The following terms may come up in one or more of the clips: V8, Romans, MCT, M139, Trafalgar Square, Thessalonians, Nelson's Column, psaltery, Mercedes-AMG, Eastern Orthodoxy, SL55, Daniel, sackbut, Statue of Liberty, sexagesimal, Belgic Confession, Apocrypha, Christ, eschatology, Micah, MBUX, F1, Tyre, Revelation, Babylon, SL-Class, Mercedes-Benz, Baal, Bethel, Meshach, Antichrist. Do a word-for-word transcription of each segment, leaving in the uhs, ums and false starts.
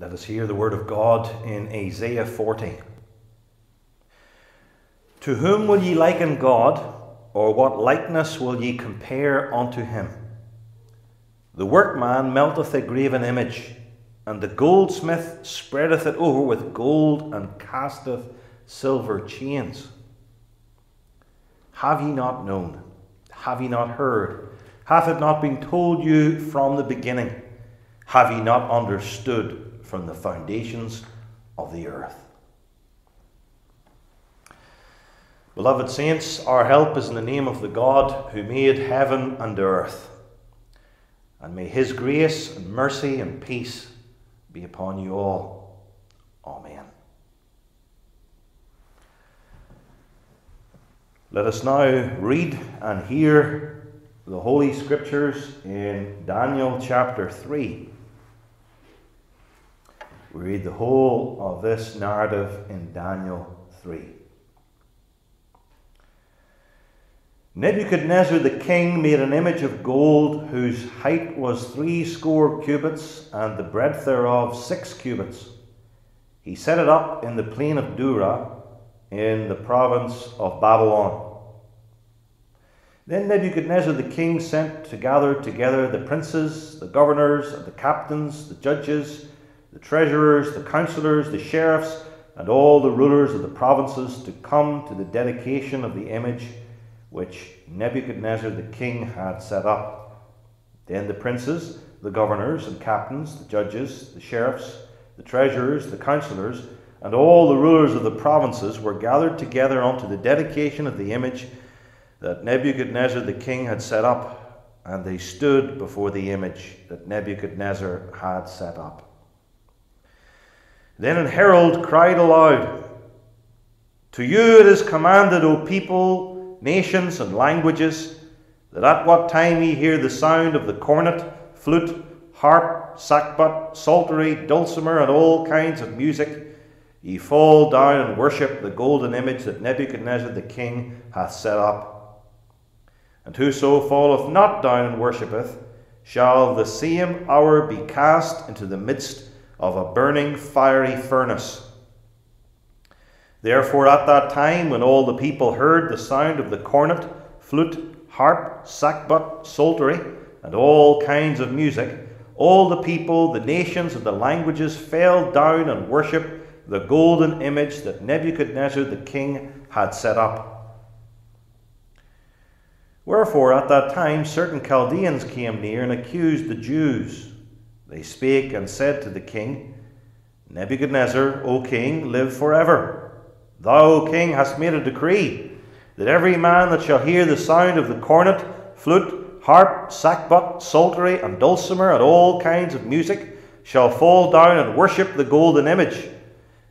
Let us hear the word of God in Isaiah forty. To whom will ye liken God, or what likeness will ye compare unto him? The workman melteth a graven image, and the goldsmith spreadeth it over with gold, and casteth silver chains. Have ye not known? Have ye not heard? Hath it not been told you from the beginning? Have ye not understood from the foundations of the earth? Beloved saints, our help is in the name of the God who made heaven and earth. And may his grace and mercy and peace be upon you all. Amen. Let us now read and hear the Holy Scriptures in Daniel chapter three. We read the whole of this narrative in Daniel three. Nebuchadnezzar the king made an image of gold, whose height was three score cubits, and the breadth thereof six cubits. He set it up in the plain of Dura, in the province of Babylon. Then Nebuchadnezzar the king sent to gather together the princes, the governors, and the captains, the judges, the treasurers, the councillors, the sheriffs, and all the rulers of the provinces to come to the dedication of the image which Nebuchadnezzar the king had set up. Then the princes, the governors and captains, the judges, the sheriffs, the treasurers, the councillors, and all the rulers of the provinces were gathered together unto the dedication of the image that Nebuchadnezzar the king had set up, and they stood before the image that Nebuchadnezzar had set up. Then an herald cried aloud, To you it is commanded, O people, nations, and languages, that at what time ye hear the sound of the cornet, flute, harp, sackbut, psaltery, dulcimer, and all kinds of music, ye fall down and worship the golden image that Nebuchadnezzar the king hath set up. And whoso falleth not down and worshippeth, shall the same hour be cast into the midst of a burning fiery furnace. Therefore at that time, when all the people heard the sound of the cornet, flute, harp, sackbut, psaltery, and all kinds of music, all the people, the nations, and the languages fell down and worshipped the golden image that Nebuchadnezzar the king had set up. Wherefore at that time certain Chaldeans came near and accused the Jews. They spake and said to the king, Nebuchadnezzar, O king, live forever. Thou, O king, hast made a decree that every man that shall hear the sound of the cornet, flute, harp, sackbut, psaltery, and dulcimer, and all kinds of music, shall fall down and worship the golden image.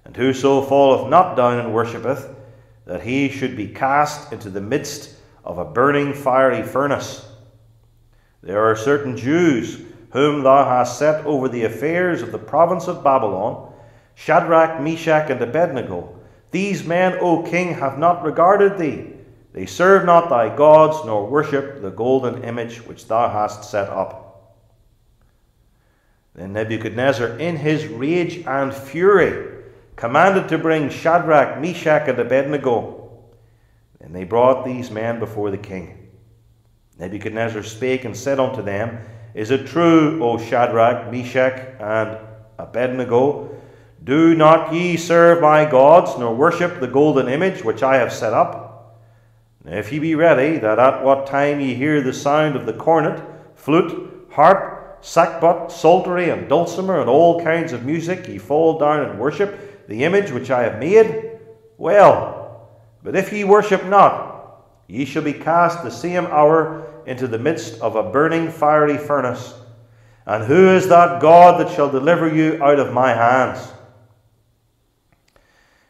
And whoso falleth not down and worshippeth, that he should be cast into the midst of a burning fiery furnace. There are certain Jews whom thou hast set over the affairs of the province of Babylon, Shadrach, Meshach, and Abednego. These men, O king, have not regarded thee. They serve not thy gods, nor worship the golden image which thou hast set up. Then Nebuchadnezzar, in his rage and fury, commanded to bring Shadrach, Meshach, and Abednego. And they brought these men before the king. Nebuchadnezzar spake and said unto them, Is it true, O Shadrach, Meshach, and Abednego? Do not ye serve my gods, nor worship the golden image which I have set up? And if ye be ready, that at what time ye hear the sound of the cornet, flute, harp, sackbut, psaltery, and dulcimer, and all kinds of music, ye fall down and worship the image which I have made, well, but if ye worship not, ye shall be cast the same hour into the midst of a burning fiery furnace. And who is that God that shall deliver you out of my hands?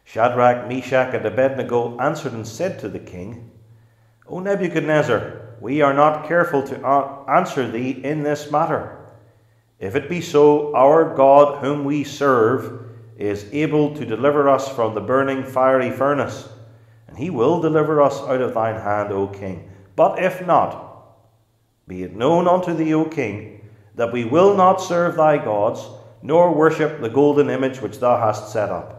Shadrach, Meshach, and Abednego answered and said to the king, O Nebuchadnezzar, we are not careful to answer thee in this matter. If it be so, our God whom we serve is able to deliver us from the burning fiery furnace, and he will deliver us out of thine hand, O king. But if not, be it known unto thee, O king, that we will not serve thy gods, nor worship the golden image which thou hast set up.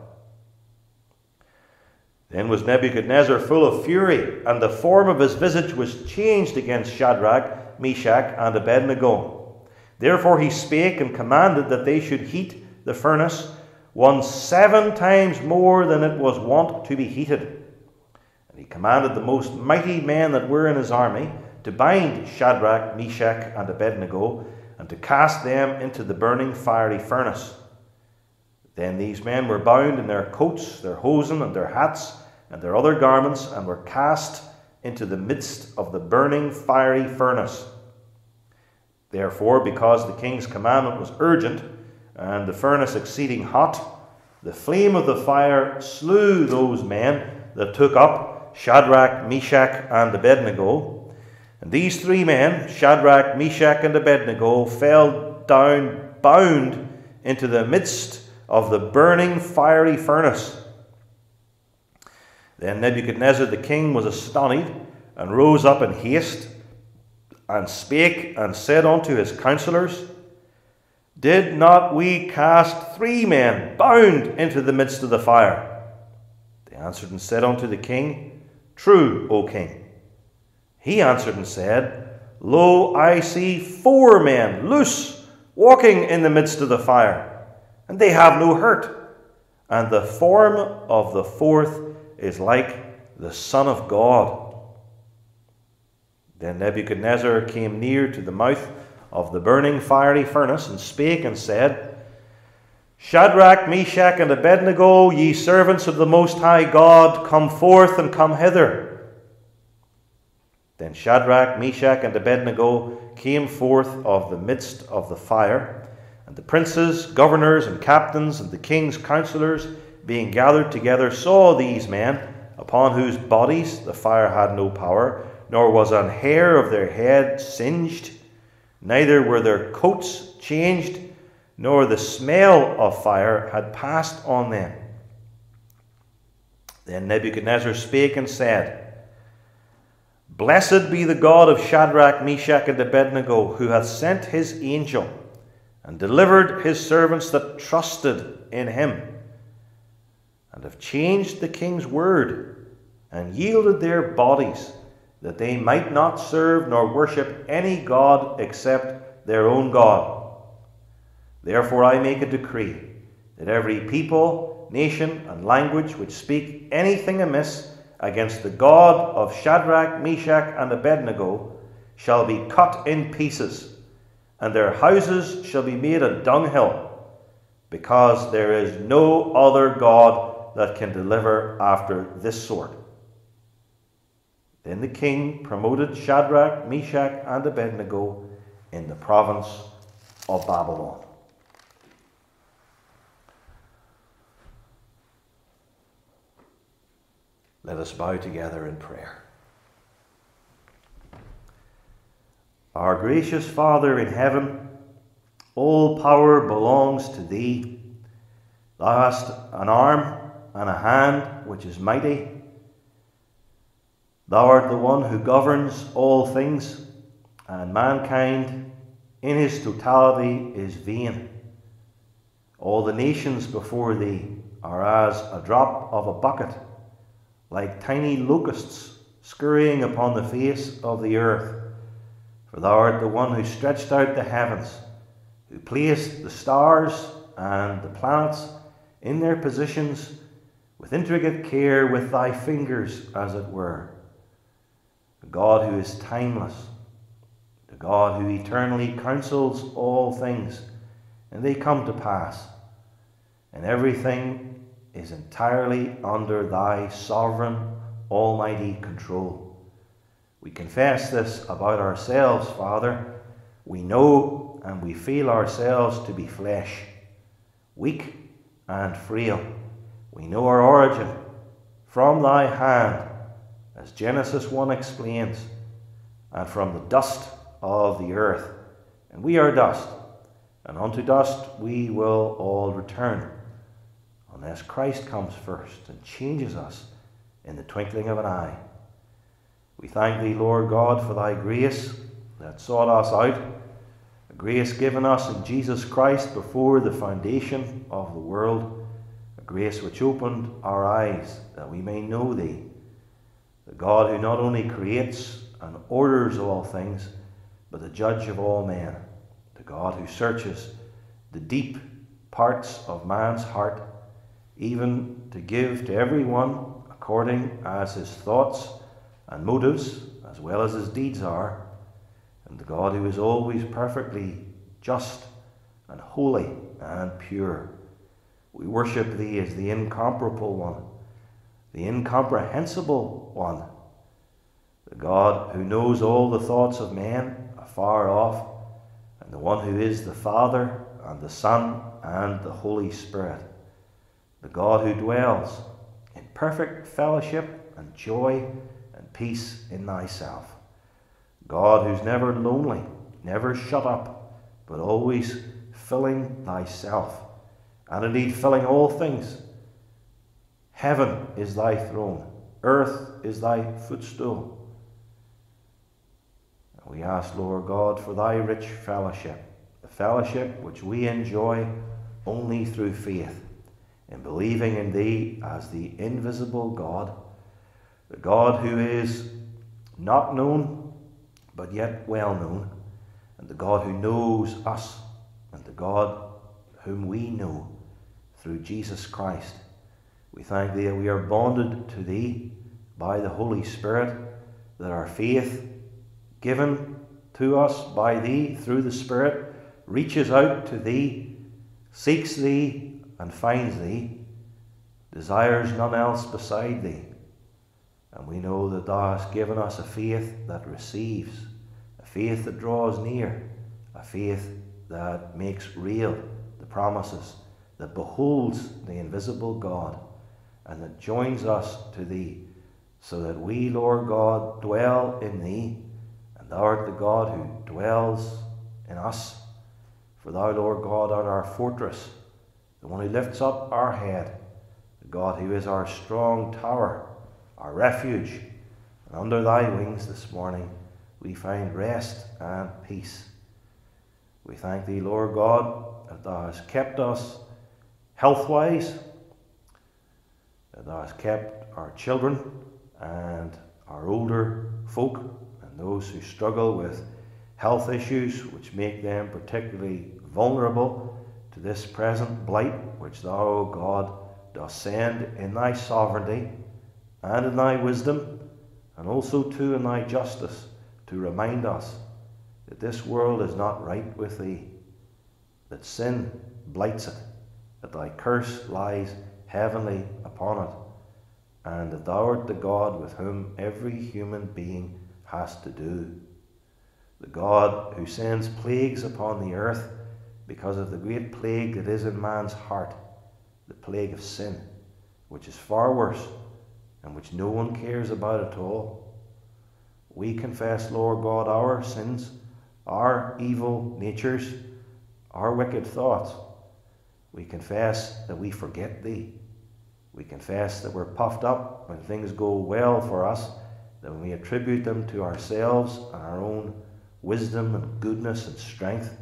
Then was Nebuchadnezzar full of fury, and the form of his visage was changed against Shadrach, Meshach, and Abednego. Therefore he spake and commanded that they should heat the furnace, one seven times more than it was wont to be heated. And he commanded the most mighty men that were in his army to bind Shadrach, Meshach, and Abednego, and to cast them into the burning fiery furnace. Then these men were bound in their coats, their hosen, and their hats, and their other garments, and were cast into the midst of the burning fiery furnace. Therefore, because the king's commandment was urgent, and the furnace exceeding hot, the flame of the fire slew those men that took up Shadrach, Meshach, and Abednego. And these three men, Shadrach, Meshach, and Abednego, fell down bound into the midst of the burning fiery furnace. Then Nebuchadnezzar the king was astonished, and rose up in haste, and spake, and said unto his counselors, Did not we cast three men bound into the midst of the fire? They answered and said unto the king, True, O king. He answered and said, Lo, I see four men loose, walking in the midst of the fire, and they have no hurt, and the form of the fourth is like the Son of God. Then Nebuchadnezzar came near to the mouth of the burning fiery furnace, and spake and said, Shadrach, Meshach, and Abednego, ye servants of the Most High God, come forth and come hither. Then Shadrach, Meshach, and Abednego came forth of the midst of the fire, and the princes, governors, and captains, and the king's counselors, being gathered together, saw these men, upon whose bodies the fire had no power, nor was an hair of their head singed, neither were their coats changed, nor the smell of fire had passed on them. Then Nebuchadnezzar spake and said, Blessed be the God of Shadrach, Meshach, and Abednego, who hath sent his angel, and delivered his servants that trusted in him, and have changed the king's word, and yielded their bodies, that they might not serve nor worship any god except their own God. Therefore I make a decree, that every people, nation, and language which speak anything amiss against the God of Shadrach, Meshach, and Abednego shall be cut in pieces, and their houses shall be made a dunghill, because there is no other God that can deliver after this sort. Then the king promoted Shadrach, Meshach, and Abednego in the province of Babylon. Let us bow together in prayer. Our gracious Father in heaven, all power belongs to thee. Thou hast an arm and a hand which is mighty. Thou art the one who governs all things, and mankind in his totality is vain. All the nations before thee are as a drop of a bucket, like tiny locusts scurrying upon the face of the earth. For thou art the one who stretched out the heavens, who placed the stars and the planets in their positions with intricate care with thy fingers, as it were. The God who is timeless, the God who eternally counsels all things, and they come to pass, and everything is entirely under thy sovereign, almighty control. We confess this about ourselves, Father. We know and we feel ourselves to be flesh, weak and frail. We know our origin from thy hand, as Genesis one explains, and from the dust of the earth. And we are dust, and unto dust we will all return, unless Christ comes first and changes us in the twinkling of an eye. We thank thee, Lord God, for thy grace that sought us out, a grace given us in Jesus Christ before the foundation of the world, a grace which opened our eyes that we may know thee, the God who not only creates and orders all things, but the judge of all men, the God who searches the deep parts of man's heart, even to give to every one according as his thoughts and motives as well as his deeds are, and the God who is always perfectly just and holy and pure. We worship thee as the incomparable one, the incomprehensible one, the God who knows all the thoughts of men afar off, and the one who is the Father and the Son and the Holy Spirit, the God who dwells in perfect fellowship and joy and peace in thyself, God who's never lonely, never shut up, but always filling thyself, and indeed filling all things. Heaven is thy throne, earth is thy footstool. And we ask, Lord God, for thy rich fellowship, the fellowship which we enjoy only through faith, in believing in thee as the invisible God, the God who is not known, but yet well known, and the God who knows us, and the God whom we know through Jesus Christ. We thank thee that we are bonded to thee by the Holy Spirit, that our faith given to us by thee through the Spirit reaches out to thee, seeks thee, and finds thee, desires none else beside thee. And we know that thou hast given us a faith that receives, a faith that draws near, a faith that makes real the promises, that beholds the invisible God, and that joins us to thee, so that we, Lord God, dwell in thee, and thou art the God who dwells in us. For thou, Lord God, art our fortress, the one who lifts up our head, the God who is our strong tower, our refuge, and under thy wings this morning we find rest and peace. We thank thee, Lord God, that thou hast kept us health-wise, that thou hast kept our children and our older folk and those who struggle with health issues which make them particularly vulnerable to this present blight, which thou, O God, dost send in thy sovereignty and in thy wisdom, and also too in thy justice, to remind us that this world is not right with thee, that sin blights it, that thy curse lies heavenly upon it, and that thou art the God with whom every human being has to do, the God who sends plagues upon the earth because of the great plague that is in man's heart, the plague of sin, which is far worse and which no one cares about at all. We confess, Lord God, our sins, our evil natures, our wicked thoughts. We confess that we forget thee. We confess that we're puffed up when things go well for us, that when we attribute them to ourselves and our own wisdom and goodness and strength.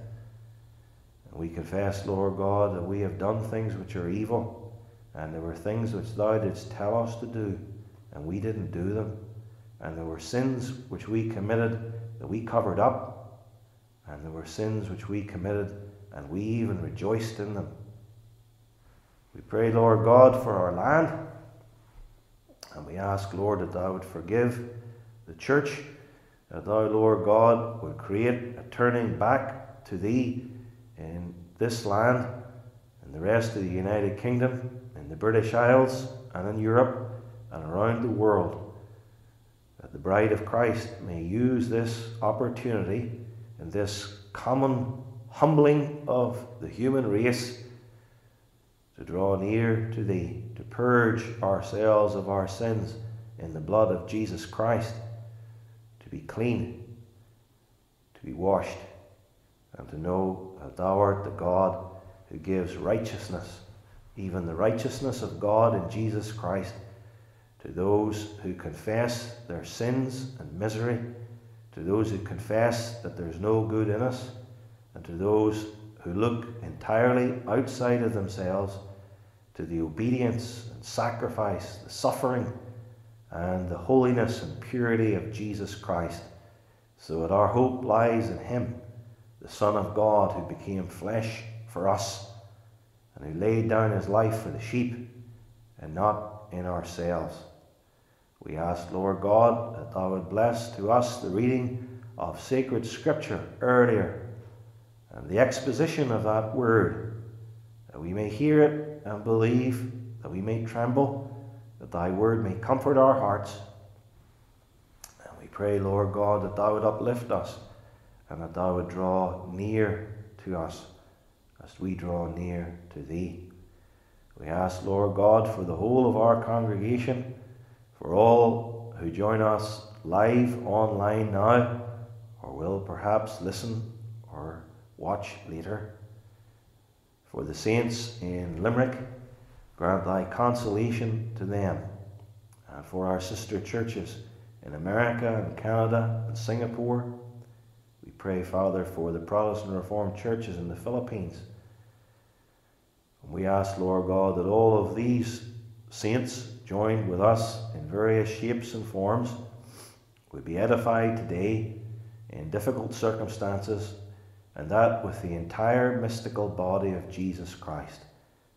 We confess, Lord God, that we have done things which are evil, and there were things which thou didst tell us to do, and we didn't do them, and there were sins which we committed that we covered up, and there were sins which we committed and we even rejoiced in them. We pray, Lord God, for our land, and we ask, Lord, that thou would forgive the church, that thou, Lord God, would create a turning back to thee in this land, in the rest of the United Kingdom, in the British Isles, and in Europe, and around the world, that the bride of Christ may use this opportunity and this common humbling of the human race to draw near to thee, to purge ourselves of our sins in the blood of Jesus Christ, to be clean, to be washed, and to know that thou art the God who gives righteousness, even the righteousness of God in Jesus Christ, to those who confess their sins and misery, to those who confess that there's no good in us, and to those who look entirely outside of themselves to the obedience and sacrifice, the suffering, and the holiness and purity of Jesus Christ, so that our hope lies in him, the Son of God, who became flesh for us, and who laid down his life for the sheep, and not in ourselves. We ask, Lord God, that thou would bless to us the reading of sacred scripture earlier, and the exposition of that word, that we may hear it and believe, that we may tremble, that thy word may comfort our hearts. And we pray, Lord God, that thou would uplift us, and that thou would draw near to us as we draw near to thee. We ask, Lord God, for the whole of our congregation, for all who join us live online now, or will perhaps listen or watch later. For the saints in Limerick, grant thy consolation to them, and for our sister churches in America and Canada and Singapore. We pray, Father, for the Protestant Reformed churches in the Philippines. And we ask, Lord God, that all of these saints, joined with us in various shapes and forms, would be edified today in difficult circumstances, and that with the entire mystical body of Jesus Christ.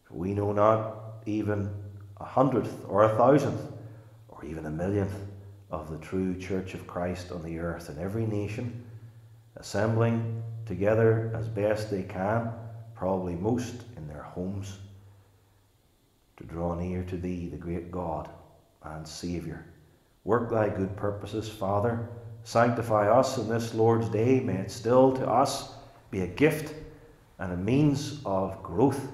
For we know not even a hundredth or a thousandth or even a millionth of the true Church of Christ on the earth, in every nation, assembling together as best they can, probably most in their homes, to draw near to thee, the great God and Saviour. Work thy good purposes, Father. Sanctify us in this Lord's day. May it still to us be a gift and a means of growth.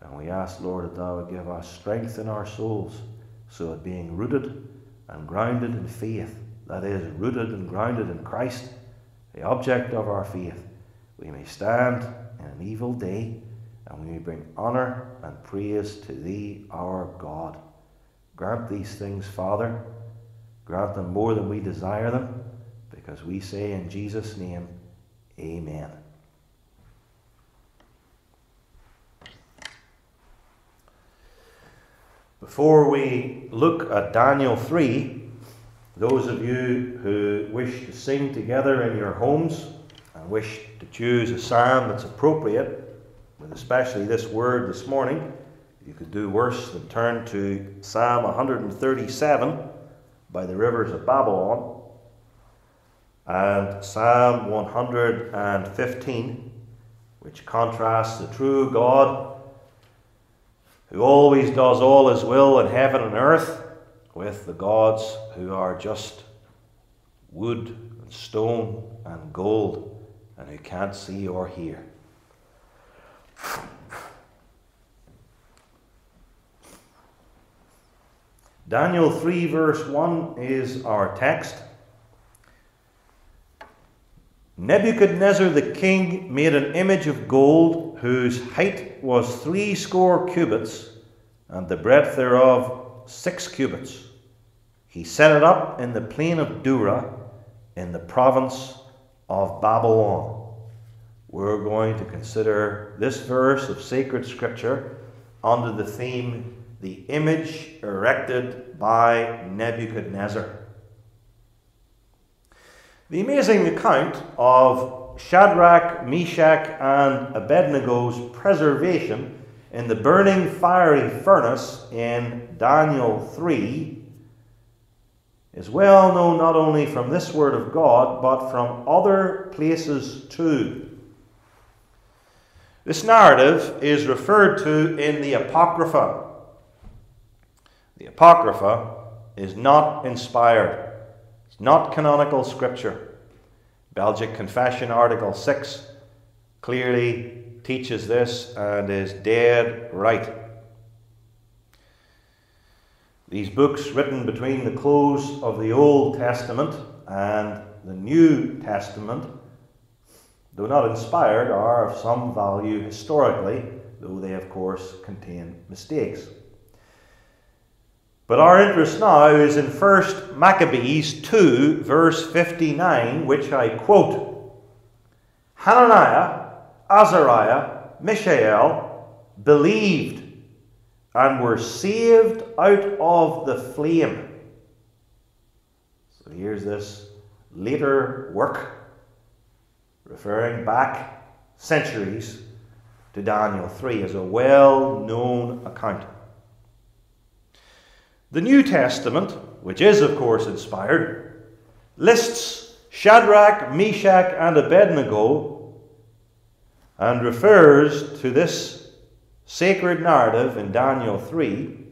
And we ask, Lord, that thou would give us strength in our souls, so that being rooted and grounded in faith, that is, rooted and grounded in Christ, the object of our faith, we may stand in an evil day, and we may bring honour and praise to thee, our God. Grant these things, Father. Grant them more than we desire them, because we say in Jesus' name, amen. Before we look at Daniel three, those of you who wish to sing together in your homes and wish to choose a psalm that's appropriate, with especially this word this morning, you could do worse than turn to Psalm one thirty-seven by the rivers of Babylon, and Psalm one fifteen, which contrasts the true God, who always does all his will in heaven and earth, with the gods who are just wood and stone and gold, and who can't see or hear. Daniel three verse one is our text. Nebuchadnezzar the king made an image of gold, whose height was three score cubits, and the breadth thereof six cubits. He set it up in the plain of Dura, in the province of Babylon. We're going to consider this verse of sacred scripture under the theme, the image erected by Nebuchadnezzar. The amazing account of Shadrach, Meshach, and Abednego's preservation in the burning fiery furnace in Daniel three is well known not only from this word of God, but from other places too. This narrative is referred to in the Apocrypha. The Apocrypha is not inspired. It's not canonical scripture. Belgic Confession, Article six, clearly teaches this and is dead right. These books, written between the close of the Old Testament and the New Testament, though not inspired, are of some value historically, though they, of course, contain mistakes. But our interest now is in First Maccabees two, verse fifty-nine, which I quote. Hananiah, Azariah, Mishael believed and were saved out of the flame. So here's this later work referring back centuries to Daniel three as a well-known account. The New Testament, which is of course inspired, lists Shadrach, Meshach and Abednego and refers to this sacred narrative in Daniel three.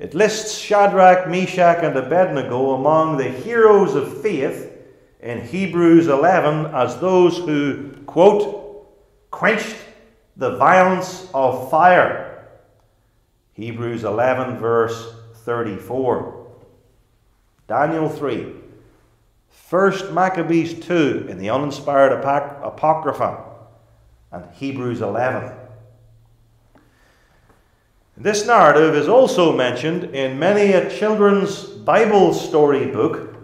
It lists Shadrach, Meshach and Abednego among the heroes of faith in Hebrews eleven as those who, quote, quenched the violence of fire. Hebrews eleven verse thirty-four. Daniel three. First Maccabees two in the uninspired Apocrypha and Hebrews eleven. This narrative is also mentioned in many a children's Bible story book,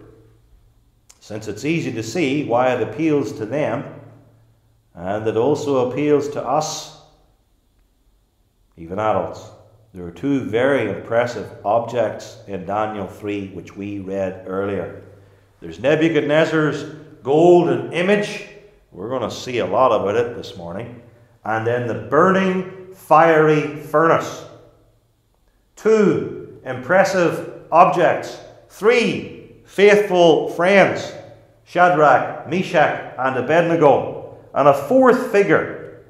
since it's easy to see why it appeals to them, and it also appeals to us, even adults. There are two very impressive objects in Daniel three, which we read earlier. There's Nebuchadnezzar's golden image. We're going to see a lot about it this morning. And then the burning fiery furnace. Two impressive objects. Three faithful friends. Shadrach, Meshach and Abednego. And a fourth figure.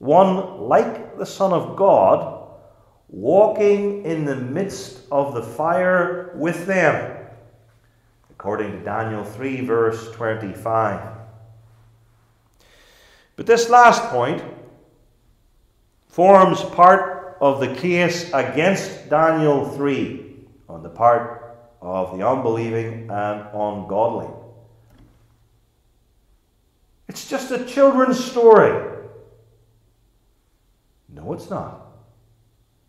One like the Son of God, walking in the midst of the fire with them. According to Daniel three verse twenty-five. But this last point forms part of the case against Daniel three on the part of the unbelieving and ungodly. It's just a children's story. No, it's not.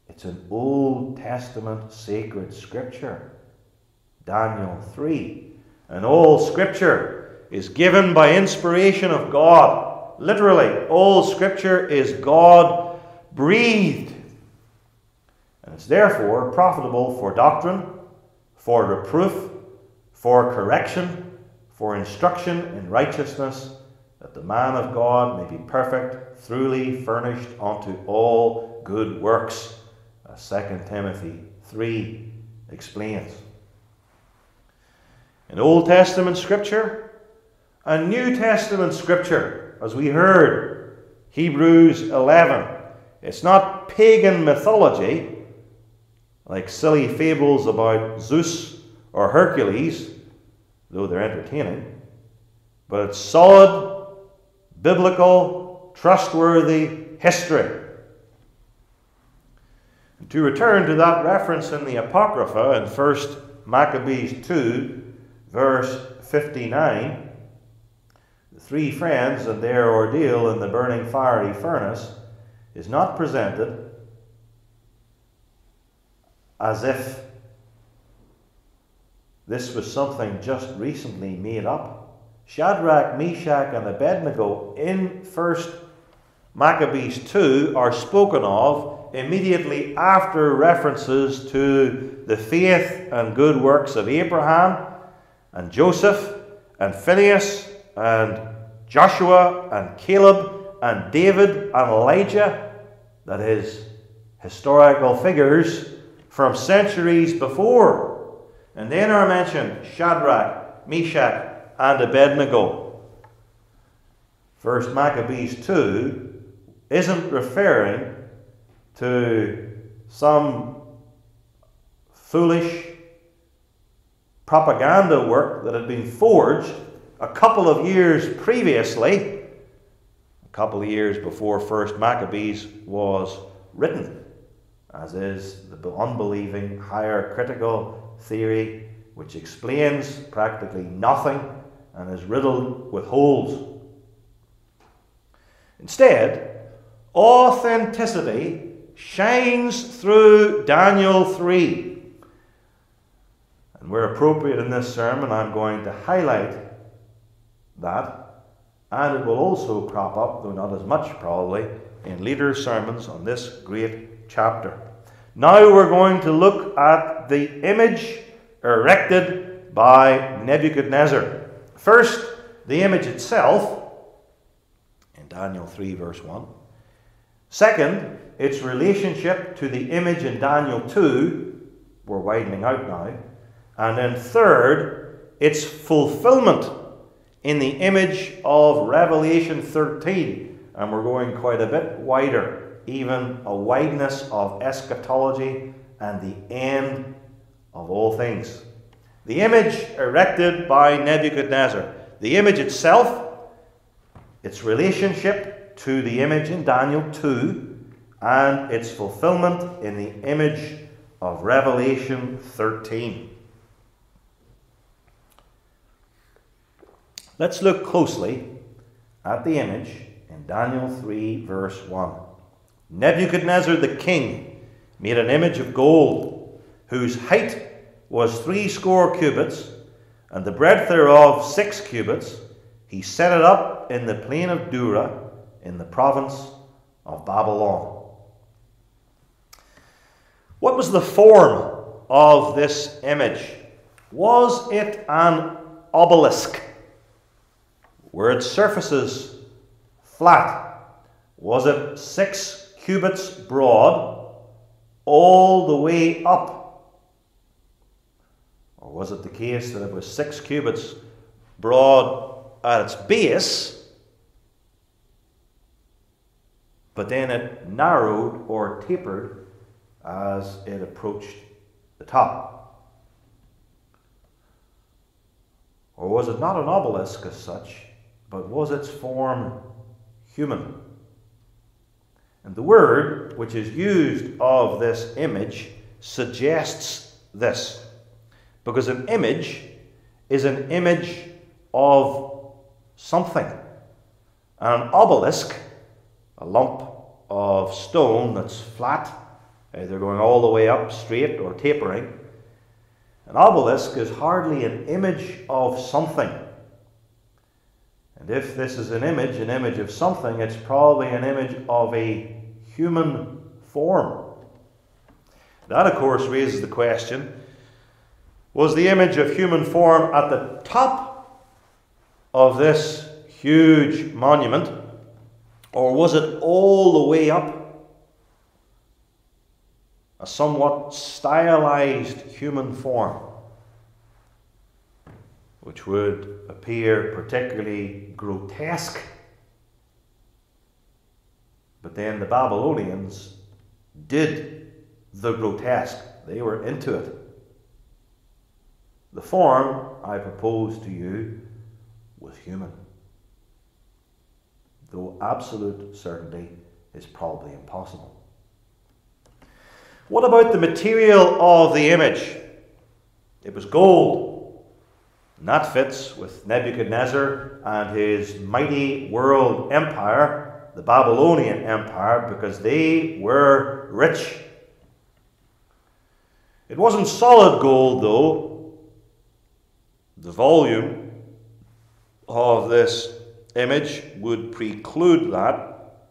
It's an Old Testament sacred scripture, Daniel three. And all scripture is given by inspiration of God. Literally, all scripture is God breathed. And it's therefore profitable for doctrine, for reproof, for correction, for instruction in righteousness, that the man of God may be perfect, truly furnished unto all good works, as Second Timothy three explains. In Old Testament scripture and New Testament scripture, as we heard, Hebrews eleven, it's not pagan mythology, like silly fables about Zeus or Hercules, though they're entertaining, but it's solid, biblical, trustworthy history. And to return to that reference in the Apocrypha in First Maccabees two, verse fifty-nine, the three friends and their ordeal in the burning fiery furnace is not presented as if this was something just recently made up. Shadrach, Meshach and Abednego in First Maccabees two are spoken of immediately after references to the faith and good works of Abraham and Joseph and Phineas and Joshua and Caleb and David and Elijah, that is, historical figures from centuries before. And then are mentioned Shadrach, Meshach and Abednego. First Maccabees two isn't referring to some foolish propaganda work that had been forged a couple of years previously, a couple of years before First Maccabees was written, as is the unbelieving higher critical theory, which explains practically nothing and is riddled with holes. Instead, authenticity shines through Daniel three. And where appropriate in this sermon, I'm going to highlight that and it will also crop up, though not as much probably, in later sermons on this great chapter. Now we're going to look at the image erected by Nebuchadnezzar. First, the image itself, in Daniel three verse one. Second, its relationship to the image in Daniel two, we're widening out now. And then third, its fulfillment in the image of Revelation thirteen. And we're going quite a bit wider, even a wideness of eschatology and the end of all things. The image erected by Nebuchadnezzar. The image itself, its relationship to the image in Daniel two, and its fulfillment in the image of Revelation thirteen. Let's look closely at the image in Daniel three verse one. Nebuchadnezzar the king made an image of gold, whose height was threescore cubits, and the breadth thereof six cubits. He set it up in the plain of Dura, in the province of Babylon. What was the form of this image? Was it an obelisk? Were its surfaces flat? Was it six cubits broad all the way up? Or was it the case that it was six cubits broad at its base, but then it narrowed or tapered as it approached the top? Or was it not an obelisk as such, but was its form human? And the word which is used of this image suggests this, because an image is an image of something. And an obelisk, a lump of stone that's flat, either going all the way up straight or tapering. An obelisk is hardly an image of something. And if this is an image, an image of something, it's probably an image of a human form. That, of course, raises the question, was the image of human form at the top of this huge monument, or was it all the way up? A somewhat stylized human form, which would appear particularly grotesque. But then the Babylonians did the grotesque. They were into it. The form I propose to you was human, though absolute certainty is probably impossible. What about the material of the image? It was gold. And that fits with Nebuchadnezzar and his mighty world empire, the Babylonian Empire, because they were rich. It wasn't solid gold, though. The volume of this image would preclude that.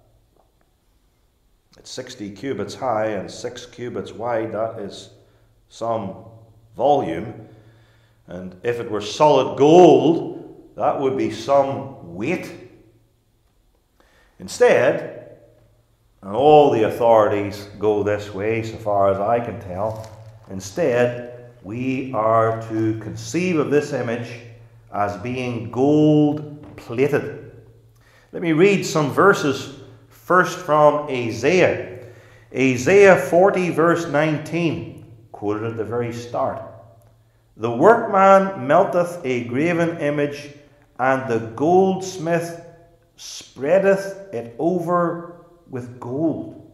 It's sixty cubits high and six cubits wide. That is some volume. And if it were solid gold, that would be some weight. Instead, and all the authorities go this way so far as I can tell, instead we are to conceive of this image as being gold-plated. Let me read some verses first from Isaiah. Isaiah forty verse nineteen, quoted at the very start. The workman melteth a graven image, and the goldsmith spreadeth it over with gold.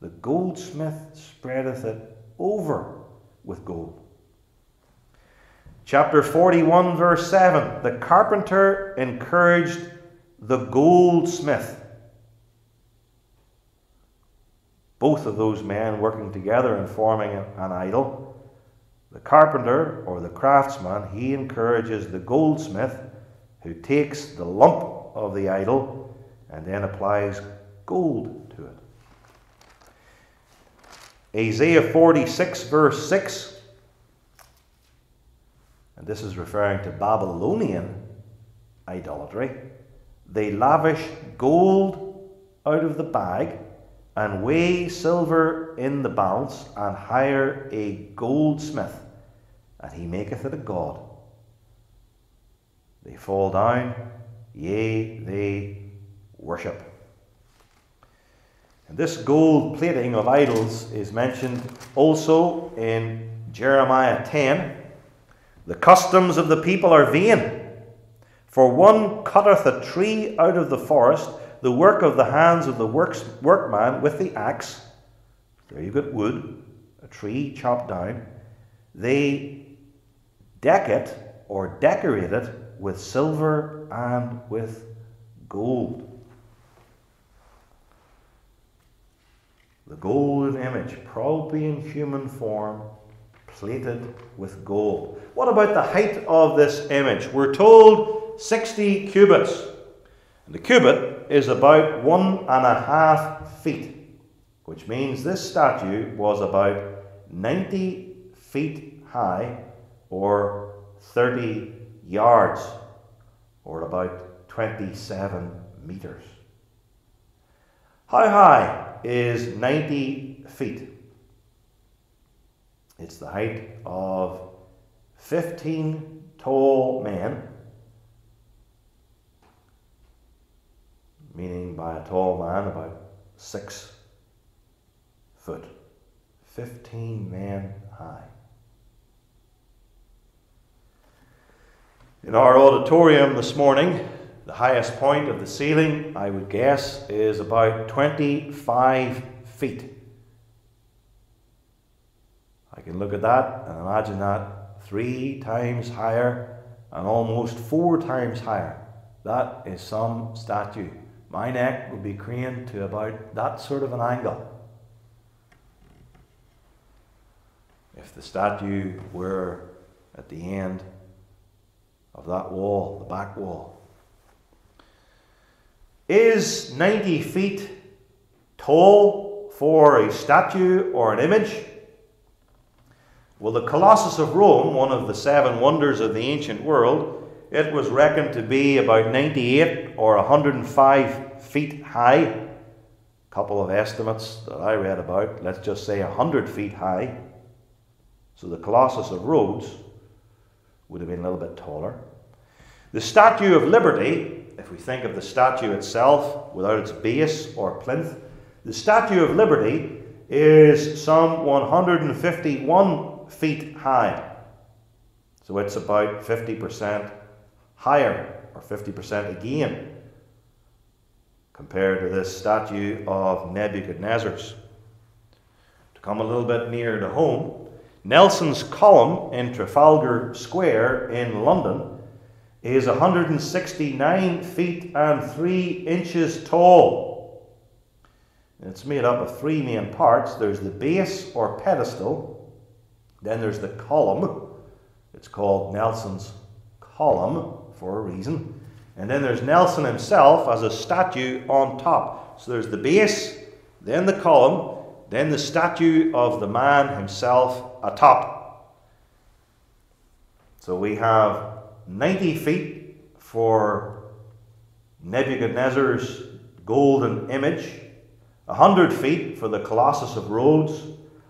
The goldsmith spreadeth it over with gold. Chapter forty-one, verse seven. The carpenter encouraged the goldsmith. Both of those men working together and forming an idol. The carpenter, or the craftsman, he encourages the goldsmith, who takes the lump of the idol and then applies gold to it. Isaiah forty-six verse six, and this is referring to Babylonian idolatry. They lavish gold out of the bag and weigh silver in the balance, and hire a goldsmith, and he maketh it a god. They fall down, yea, they worship. And this gold plating of idols is mentioned also in Jeremiah ten. The customs of the people are vain, for one cutteth a tree out of the forest, the work of the hands of the works, workman with the axe. There you got wood, a tree chopped down. They deck it or decorate it with silver and with gold. The golden image, probably in human form, plated with gold. What about the height of this image? We're told sixty cubits. And the cubit is about one and a half feet, which means this statue was about ninety feet high, or thirty yards, or about twenty-seven meters. How high is ninety feet? It's the height of fifteen tall men, meaning by a tall man about six foot. Fifteen men high. In our auditorium this morning, the highest point of the ceiling, I would guess, is about twenty-five feet. I can look at that and imagine that three times higher and almost four times higher. That is some statue. My neck would be craned to about that sort of an angle if the statue were at the end of that wall, the back wall. Is ninety feet tall for a statue or an image? Well, the Colossus of Rome, one of the seven wonders of the ancient world, it was reckoned to be about ninety-eight or one hundred five feet high. A couple of estimates that I read about, let's just say one hundred feet high. So the Colossus of Rhodes would have been a little bit taller. The Statue of Liberty, if we think of the statue itself without its base or plinth, the Statue of Liberty is some one hundred fifty-one feet high. So it's about fifty percent higher, or fifty percent again, compared to this statue of Nebuchadnezzar's. To come a little bit nearer to home, Nelson's Column in Trafalgar Square in London is one hundred sixty-nine feet and three inches tall. It's made up of three main parts. There's the base or pedestal, then there's the column. It's called Nelson's Column for a reason. And then there's Nelson himself as a statue on top. So there's the base, then the column, then the statue of the man himself atop. So we have ninety feet for Nebuchadnezzar's golden image, one hundred feet for the Colossus of Rhodes,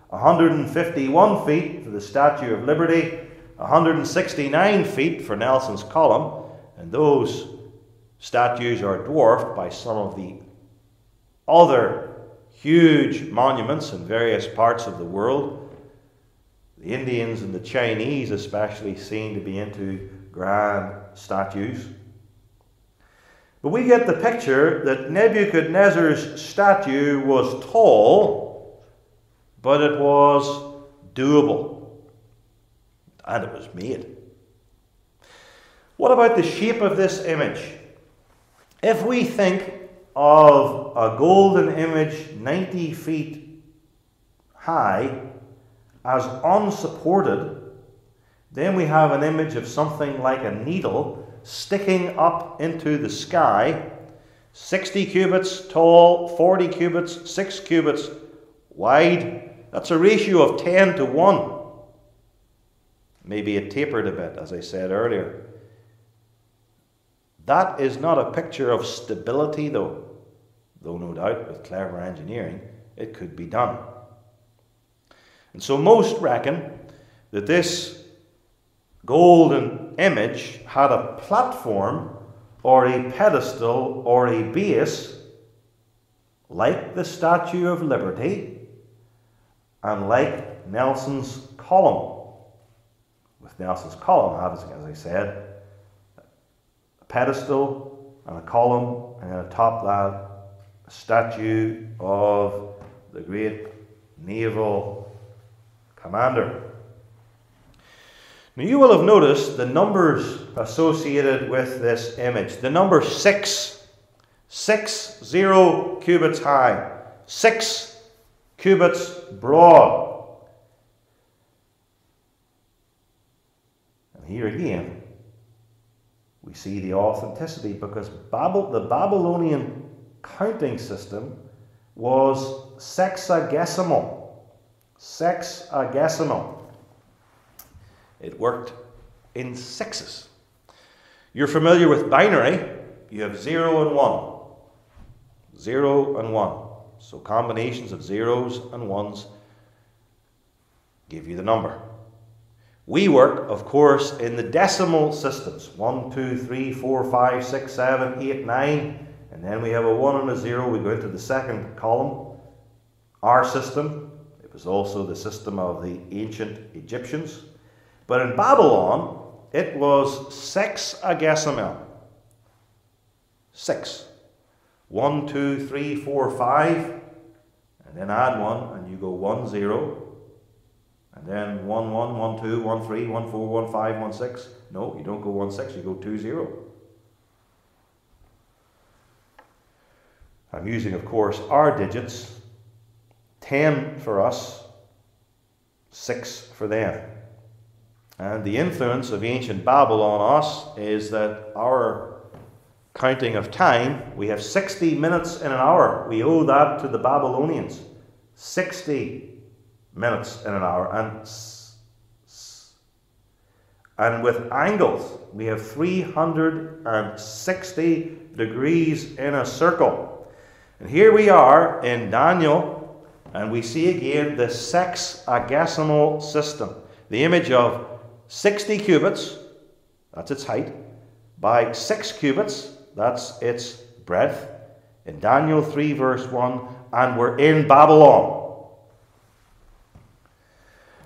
one hundred fifty-one feet for the Statue of Liberty, one hundred sixty-nine feet for Nelson's Column, and those statues are dwarfed by some of the other huge monuments in various parts of the world. The Indians and the Chinese especially seem to be into grand statues. But we get the picture that Nebuchadnezzar's statue was tall, but it was doable. And it was made. What about the shape of this image? If we think of a golden image ninety feet high as unsupported, then we have an image of something like a needle sticking up into the sky, sixty cubits tall, forty cubits, six cubits wide. That's a ratio of ten to one. Maybe it tapered a bit, as I said earlier. That is not a picture of stability, though. Though no doubt, with clever engineering, it could be done. And so most reckon that this golden image had a platform or a pedestal or a base like the Statue of Liberty and like Nelson's Column. With Nelson's Column, obviously, as I said, a pedestal and a column, and atop that a statue of the great naval commander. Now, you will have noticed the numbers associated with this image. The number six, six zero cubits high, six cubits broad. And here again, we see the authenticity, because Babel, the Babylonian counting system was sexagesimal. Sexagesimal. It worked in sixes. You're familiar with binary. You have zero and one. Zero and one. So combinations of zeros and ones give you the number. We work, of course, in the decimal systems. One, two, three, four, five, six, seven, eight, nine. And then we have a one and a zero. We go into the second column. Our system. It was also the system of the ancient Egyptians. But in Babylon, it was sexagesimal. Six. One, two, three, four, five. And then add one, and you go one, zero. And then one, one, one, two, one, three, one, four, one, five, one, six. No, you don't go one, six, you go two, zero. I'm using, of course, our digits. Ten for us, six for them. And the influence of ancient Babylon on us is that our counting of time, we have sixty minutes in an hour. We owe that to the Babylonians. sixty minutes in an hour. And, and with angles, we have three hundred sixty degrees in a circle. And here we are in Daniel, and we see again the sexagesimal system. The image of sixty cubits, that's its height, by six cubits, that's its breadth, in Daniel three verse one, and we're in Babylon.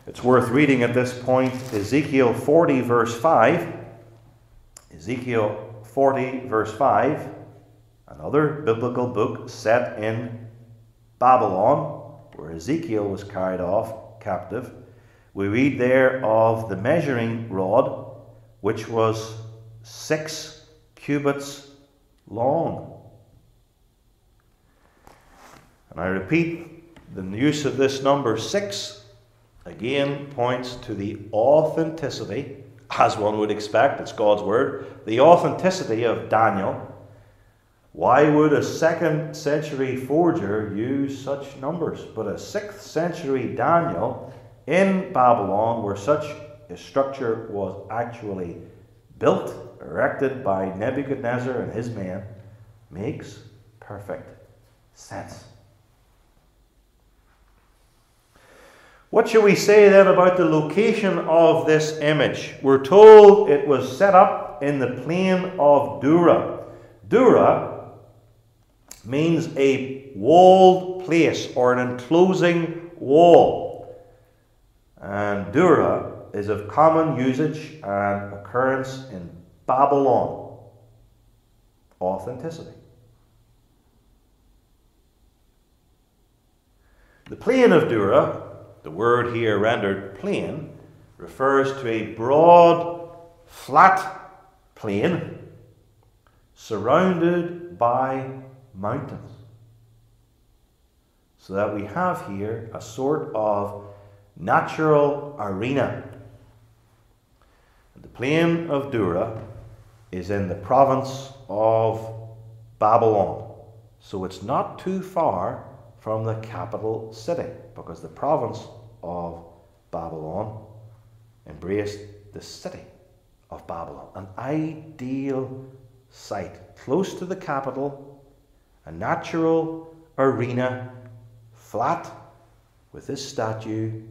It's worth reading at this point Ezekiel forty verse five, Ezekiel forty verse five, another biblical book set in Babylon, where Ezekiel was carried off captive. We read there of the measuring rod, which was six cubits long. And I repeat, the use of this number six again points to the authenticity, as one would expect, it's God's word, the authenticity of Daniel. Why would a second century forger use such numbers? But a sixth century Daniel in Babylon, where such a structure was actually built, erected by Nebuchadnezzar and his men, makes perfect sense. What shall we say then about the location of this image? We're told it was set up in the plain of Dura. Dura means a walled place or an enclosing wall. And Dura is of common usage and occurrence in Babylon. Authenticity. The plain of Dura, the word here rendered plain, refers to a broad, flat plain surrounded by mountains. So that we have here a sort of natural arena. The plain of Dura is in the province of Babylon. So it's not too far from the capital city, because the province of Babylon embraced the city of Babylon. An ideal site, close to the capital, a natural arena, flat, with this statue,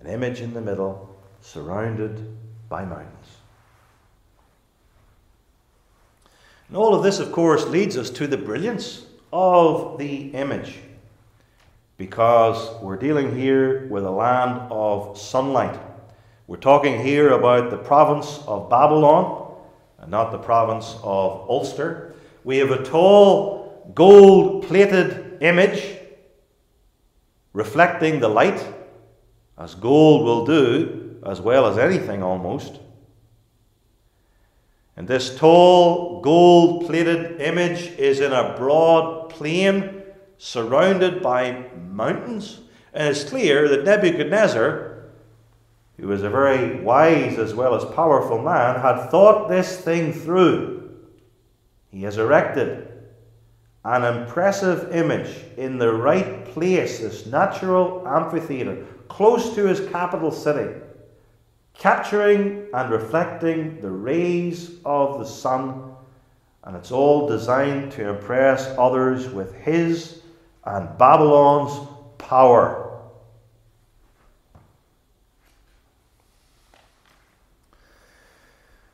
an image in the middle, surrounded by mountains. And all of this, of course, leads us to the brilliance of the image, because we're dealing here with a land of sunlight. We're talking here about the province of Babylon and not the province of Ulster. We have a tall gold-plated image reflecting the light, as gold will do, as well as anything almost. And this tall, gold-plated image is in a broad plain surrounded by mountains. And it's clear that Nebuchadnezzar, who was a very wise as well as powerful man, had thought this thing through. He has erected an impressive image in the right place, this natural amphitheatre, close to his capital city, capturing and reflecting the rays of the sun, and it's all designed to impress others with his and Babylon's power.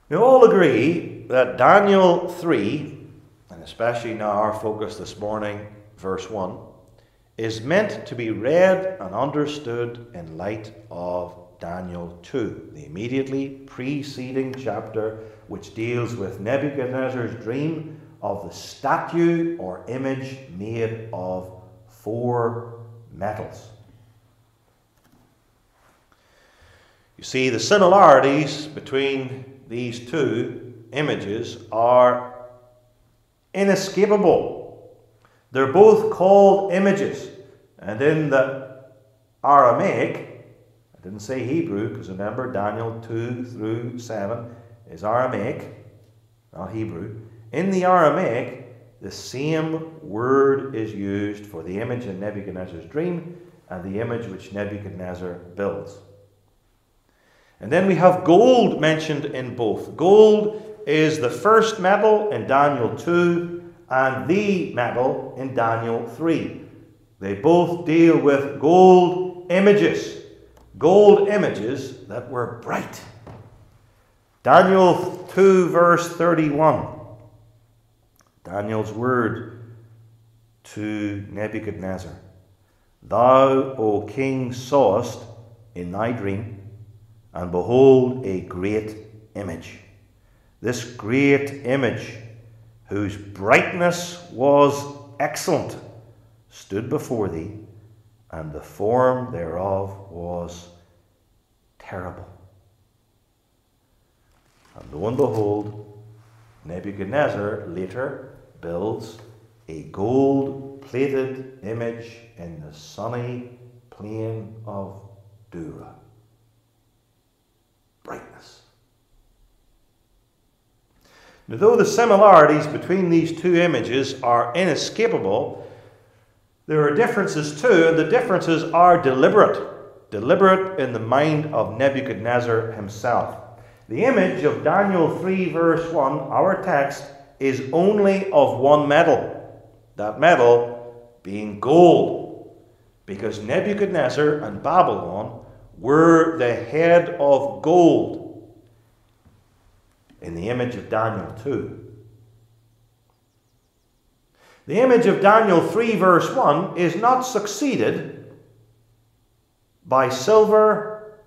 We all agree that Daniel three, and especially now our focus this morning, verse one, is meant to be read and understood in light of Daniel two, the immediately preceding chapter, which deals with Nebuchadnezzar's dream of the statue or image made of four metals. You see, the similarities between these two images are inescapable. They're both called images, and in the Aramaic, didn't say Hebrew, because remember Daniel two through seven is Aramaic, not Hebrew. In the Aramaic, the same word is used for the image in Nebuchadnezzar's dream and the image which Nebuchadnezzar builds. And then we have gold mentioned in both. Gold is the first metal in Daniel two and the metal in Daniel three. They both deal with gold images. Gold images that were bright. Daniel two verse thirty-one. Daniel's word to Nebuchadnezzar. Thou, O king, sawest in thy dream, and behold a great image. This great image, whose brightness was excellent, stood before thee, and the form thereof was terrible. And lo and behold, Nebuchadnezzar later builds a gold-plated image in the sunny plain of Dura. Brightness. Now, though the similarities between these two images are inescapable, there are differences too, and the differences are deliberate. Deliberate in the mind of Nebuchadnezzar himself. The image of Daniel three verse one, our text, is only of one metal. That metal being gold. Because Nebuchadnezzar and Babylon were the head of gold in the image of Daniel two. The image of Daniel three verse one is not succeeded by silver,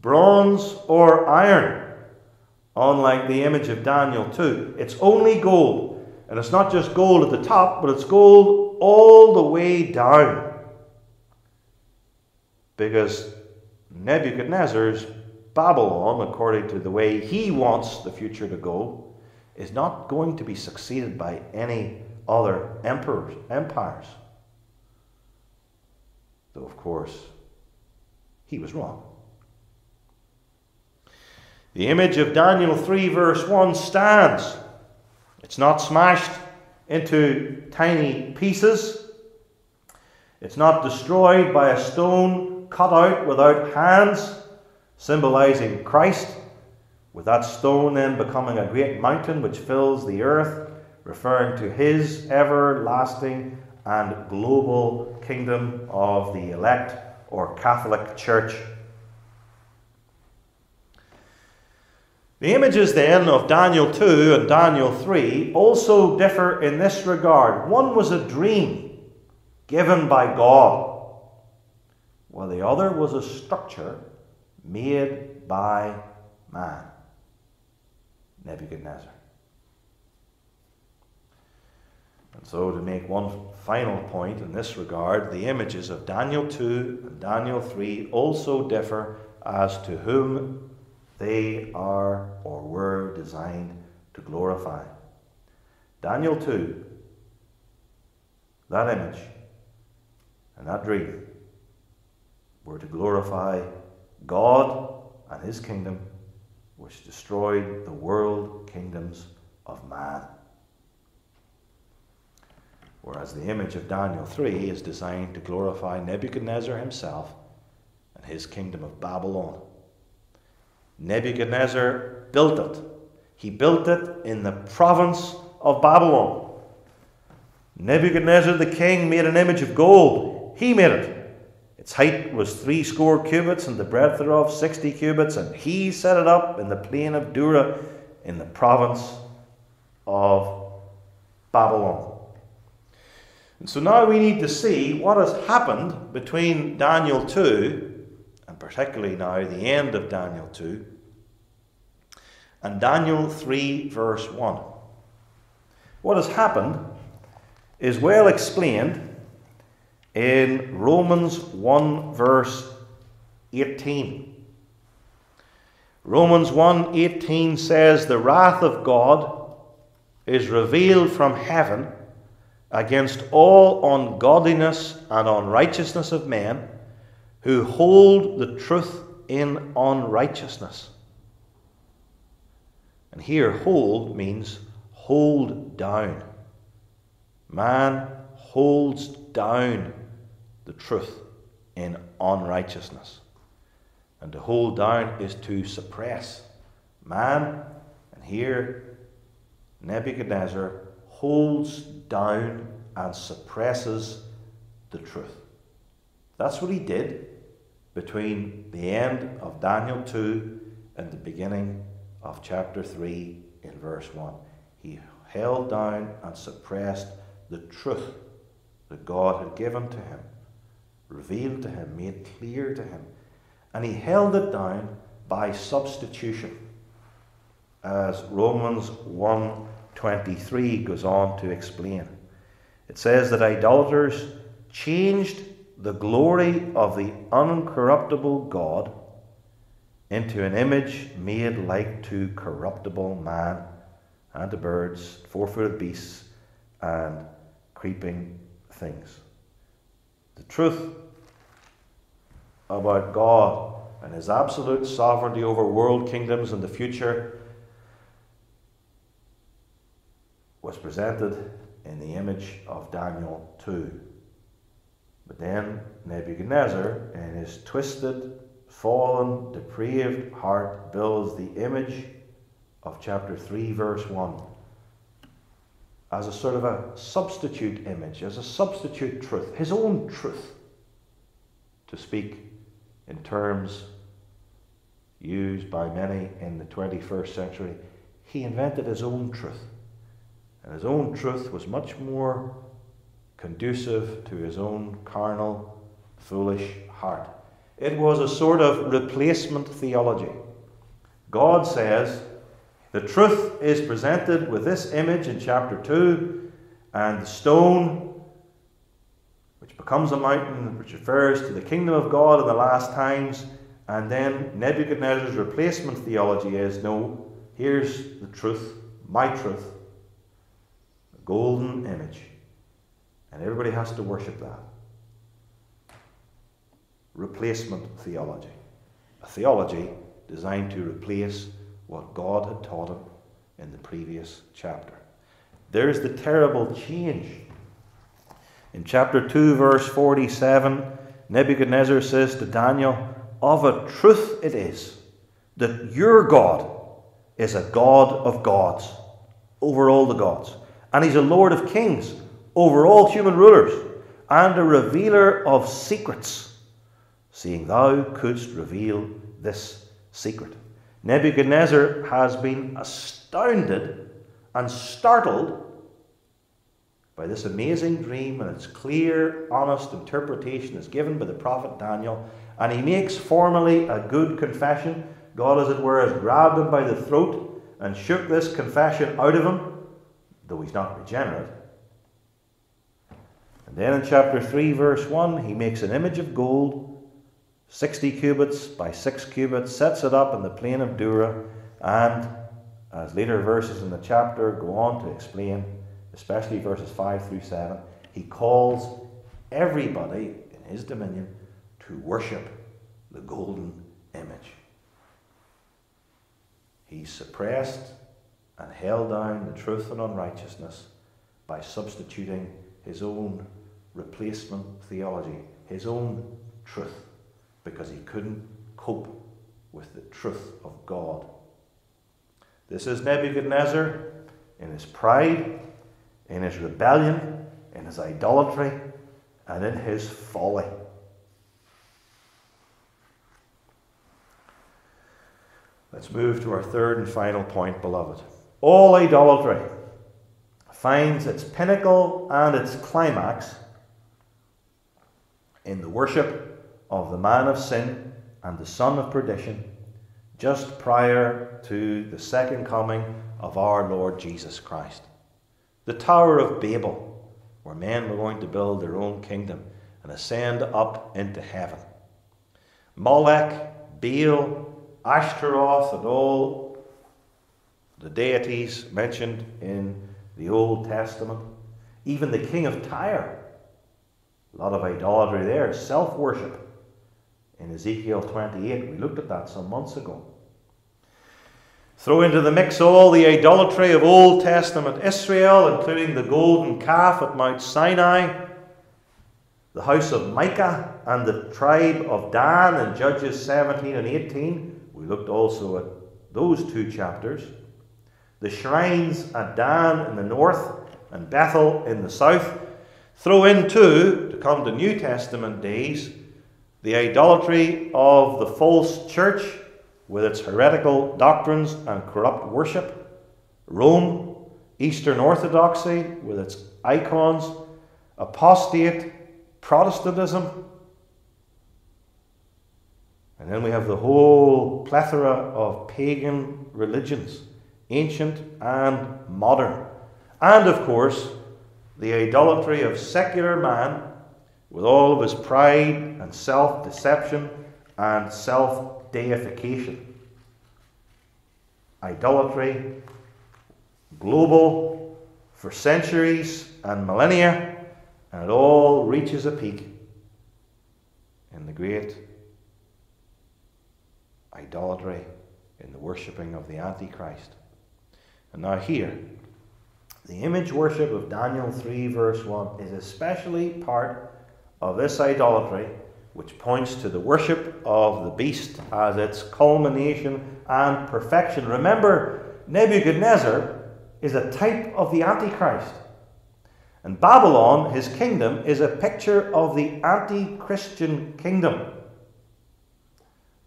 bronze, or iron, unlike the image of Daniel two. It's only gold, and it's not just gold at the top, but it's gold all the way down, because Nebuchadnezzar's Babylon, according to the way he wants the future to go, is not going to be succeeded by any other emperors, empires. Though, of course, he was wrong. The image of Daniel three verse one stands It's not smashed into tiny pieces. It's not destroyed by a stone cut out without hands, symbolizing Christ, with that stone then becoming a great mountain which fills the earth, referring to his everlasting and global kingdom of the elect or Catholic Church. The images then of Daniel two and Daniel three also differ in this regard. One was a dream given by God, while the other was a structure made by man, Nebuchadnezzar. And so, to make one final point in this regard, the images of Daniel two and Daniel three also differ as to whom they are or were designed to glorify. Daniel two, that image and that dream were to glorify God and his kingdom, which destroyed the world kingdoms of man. Whereas the image of Daniel three is designed to glorify Nebuchadnezzar himself and his kingdom of Babylon. Nebuchadnezzar built it. He built it in the province of Babylon. Nebuchadnezzar the king made an image of gold. He made it. Its height was three score cubits, and the breadth thereof sixty cubits, and he set it up in the plain of Dura, in the province of Babylon. And so now we need to see what has happened between Daniel two, and particularly now the end of Daniel two, and Daniel three verse one. What has happened is well explained in Romans one verse eighteen. Romans one eighteen says, "The wrath of God is revealed from heaven against all ungodliness and unrighteousness of men who hold the truth in unrighteousness." And here hold means hold down. Man holds down the truth in unrighteousness. And to hold down is to suppress. Man, and here Nebuchadnezzar, holds down and suppresses the truth. That's what he did between the end of Daniel two and the beginning of chapter three in verse one. He held down and suppressed the truth that God had given to him, revealed to him, made clear to him. And he held it down by substitution, as Romans one twenty-three goes on to explain. It says that idolaters changed the glory of the uncorruptible God into an image made like to corruptible man, and to birds, four-footed beasts, and creeping things. The truth about God and his absolute sovereignty over world kingdoms in the future was presented in the image of Daniel two. But then Nebuchadnezzar, in his twisted, fallen, depraved heart, builds the image of chapter three verse one as a sort of a substitute image, as a substitute truth, his own truth, to speak in terms used by many in the twenty-first century. He invented his own truth, and his own truth was much more conducive to his own carnal, foolish heart. It was a sort of replacement theology. God says, the truth is presented with this image in chapter two, and the stone, which becomes a mountain, which refers to the kingdom of God in the last times. And then Nebuchadnezzar's replacement theology is, no, here's the truth, my truth, the golden image, and everybody has to worship that. Replacement theology. A theology designed to replace what God had taught him in the previous chapter. There's the terrible change. In chapter two, verse forty-seven, Nebuchadnezzar says to Daniel, "Of a truth it is that your God is a God of gods, over all the gods. And he's a Lord of kings, over all human rulers, and a revealer of secrets, seeing thou couldst reveal this secret." Nebuchadnezzar has been astounded and startled by this amazing dream, and its clear, honest interpretation is given by the prophet Daniel, and he makes formally a good confession. God, as it were, has grabbed him by the throat and shook this confession out of him, though he's not regenerate. And then in chapter three, verse one, he makes an image of gold, sixty cubits by six cubits, sets it up in the plain of Dura, and as later verses in the chapter go on to explain, especially verses five through seven, he calls everybody in his dominion to worship the golden image. He suppressed and held down the truth and unrighteousness by substituting his own replacement theology, his own truth, because he couldn't cope with the truth of God. This is Nebuchadnezzar in his pride, in his rebellion, in his idolatry, and in his folly. Let's move to our third and final point, beloved. All idolatry finds its pinnacle and its climax in the worship of the man of sin and the son of perdition, just prior to the second coming of our Lord Jesus Christ. The Tower of Babel, where men were going to build their own kingdom and ascend up into heaven. Molech, Baal, Ashtaroth, and all the deities mentioned in the Old Testament. Even the king of Tyre. A lot of idolatry there, self-worship. In Ezekiel twenty-eight, we looked at that some months ago. Throw into the mix all the idolatry of Old Testament Israel, including the golden calf at Mount Sinai, the house of Micah, and the tribe of Dan in Judges seventeen and eighteen. We looked also at those two chapters. The shrines at Dan in the north and Bethel in the south. Throw into, to come to New Testament days, the idolatry of the false church with its heretical doctrines and corrupt worship, Rome, Eastern Orthodoxy with its icons, apostate Protestantism, and then we have the whole plethora of pagan religions, ancient and modern, and of course the idolatry of secular man with all of his pride and self-deception and self-deification. Idolatry, global, for centuries and millennia, and it all reaches a peak in the great idolatry in the worshipping of the Antichrist. And now here, the image worship of Daniel three verse one is especially part of this idolatry, which points to the worship of the beast as its culmination and perfection. Remember, Nebuchadnezzar is a type of the Antichrist, and Babylon, his kingdom, is a picture of the anti-Christian kingdom.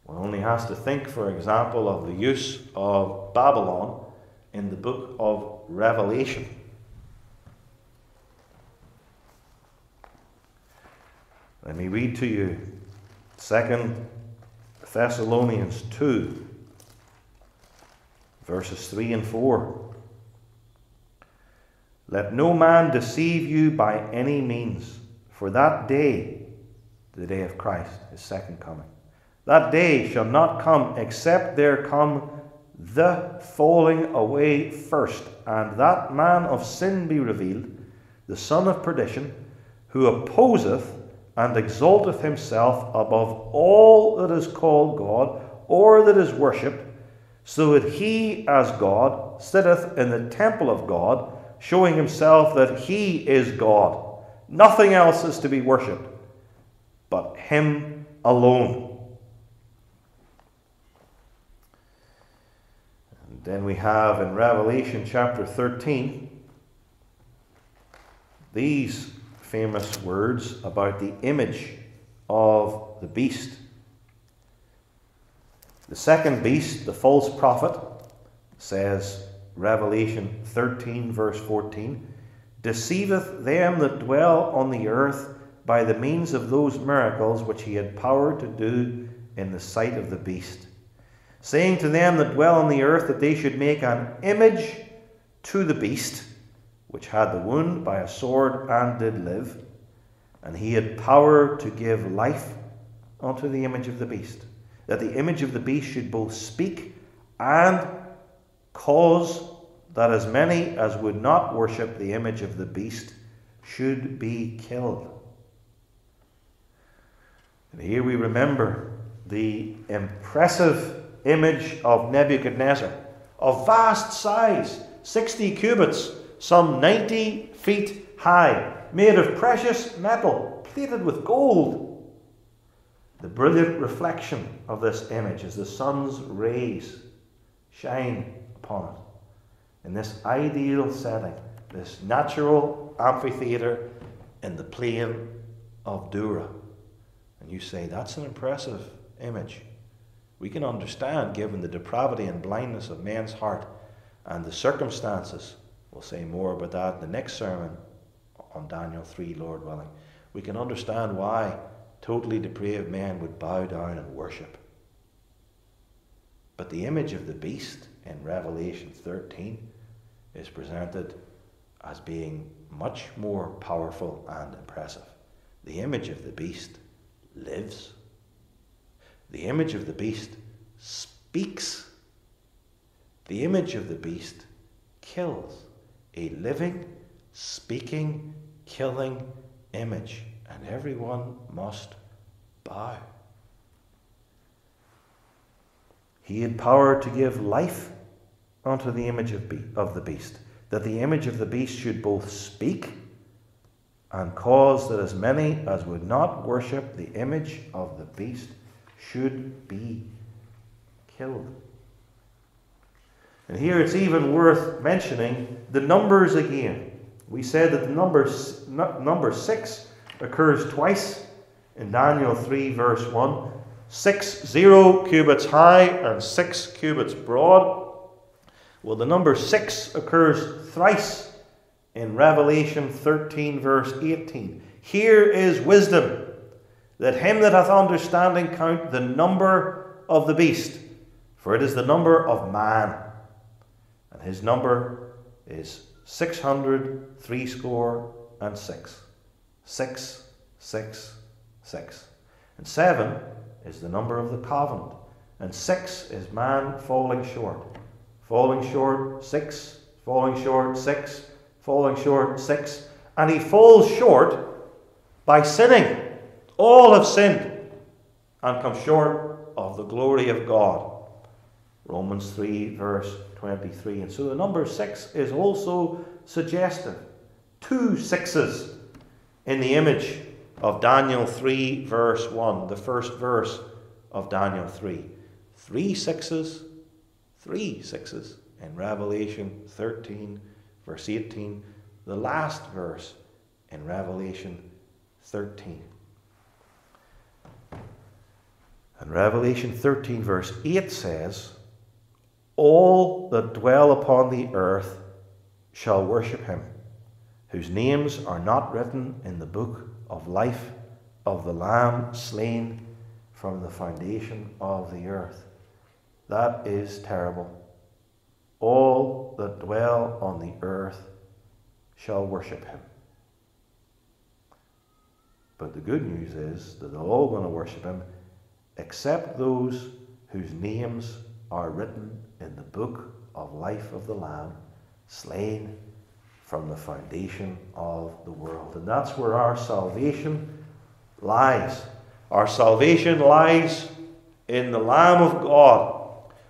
One only has to think, for example, of the use of Babylon in the book of Revelation. Let me read to you Second Thessalonians two, verses three and four. "Let no man deceive you by any means, for that day," the day of Christ, his second coming, "that day shall not come except there come the falling away first, and that man of sin be revealed, the son of perdition, who opposeth and exalteth himself above all that is called God, or that is worshipped, so that he as God sitteth in the temple of God, showing himself that he is God. Nothing else is to be worshipped but him alone. And then we have in Revelation chapter thirteen these famous words about the image of the beast. The second beast, the false prophet, says Revelation thirteen verse fourteen, deceiveth them that dwell on the earth by the means of those miracles which he had power to do in the sight of the beast, saying to them that dwell on the earth that they should make an image to the beast, which had the wound by a sword and did live, and he had power to give life unto the image of the beast, that the image of the beast should both speak and cause that as many as would not worship the image of the beast should be killed. And here we remember the impressive image of Nebuchadnezzar, of vast size, sixty cubits, some ninety feet high, made of precious metal, plated with gold. The brilliant reflection of this image as the sun's rays shine upon it in this ideal setting, this natural amphitheatre in the plain of Dura. And you say, that's an impressive image. We can understand, given the depravity and blindness of man's heart and the circumstances. We'll say more about that in the next sermon on Daniel three, Lord willing. We can understand why totally depraved men would bow down and worship. But the image of the beast in Revelation thirteen is presented as being much more powerful and impressive. The image of the beast lives. The image of the beast speaks. The image of the beast kills. A living, speaking, killing image. And everyone must bow. He had power to give life unto the image of, be of the beast, that the image of the beast should both speak and cause that as many as would not worship the image of the beast should be killed. And here it's even worth mentioning the numbers again. We said that the number, number six occurs twice in Daniel three verse one. Six zero cubits high and six cubits broad. Well, the number six occurs thrice in Revelation thirteen verse eighteen. Here is wisdom, that him that hath understanding count the number of the beast, for it is the number of man. And his number is six hundred threescore and six. Six, six, six. And seven is the number of the covenant. And six is man falling short. Falling short, six. Falling short, six. Falling short, six. And he falls short by sinning. All have sinned and come short of the glory of God. Romans three verse twenty-three. And so the number six is also suggestive. Two sixes in the image of Daniel three verse one. The first verse of Daniel three. Three sixes. Three sixes in Revelation thirteen verse eighteen. The last verse in Revelation thirteen. And Revelation thirteen verse eight says, all that dwell upon the earth shall worship him, whose names are not written in the book of life of the Lamb slain from the foundation of the earth. That is terrible. All that dwell on the earth shall worship him. But the good news is that they're all going to worship him, except those whose names are written in the book of life of the Lamb slain from the foundation of the world. And that's where our salvation lies. Our salvation lies in the Lamb of God.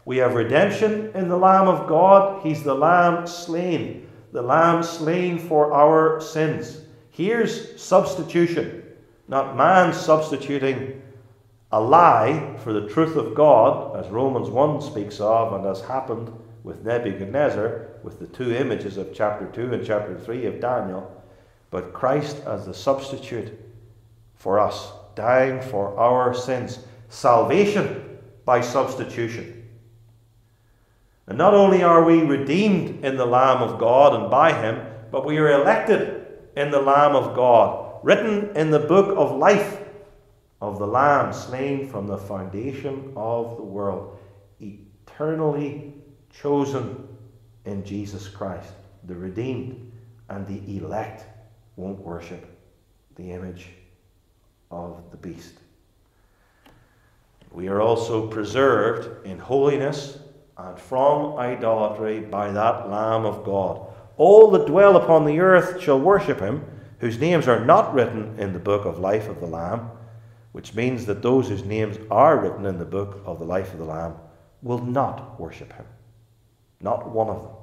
We have redemption in the Lamb of God. He's the Lamb slain. the lamb slain for our sins. Here's substitution, not man substituting a lie for the truth of God, as Romans one speaks of, and as happened with Nebuchadnezzar, with the two images of chapter two and chapter three of Daniel, but Christ as the substitute for us, dying for our sins. Salvation by substitution. And not only are we redeemed in the Lamb of God and by him, but we are elected in the Lamb of God, written in the book of life of the Lamb slain from the foundation of the world, eternally chosen in Jesus Christ. The redeemed and the elect won't worship the image of the beast. We are also preserved in holiness and from idolatry by that Lamb of God. All that dwell upon the earth shall worship him, whose names are not written in the book of life of the Lamb, which means that those whose names are written in the book of the life of the Lamb will not worship him. Not one of them.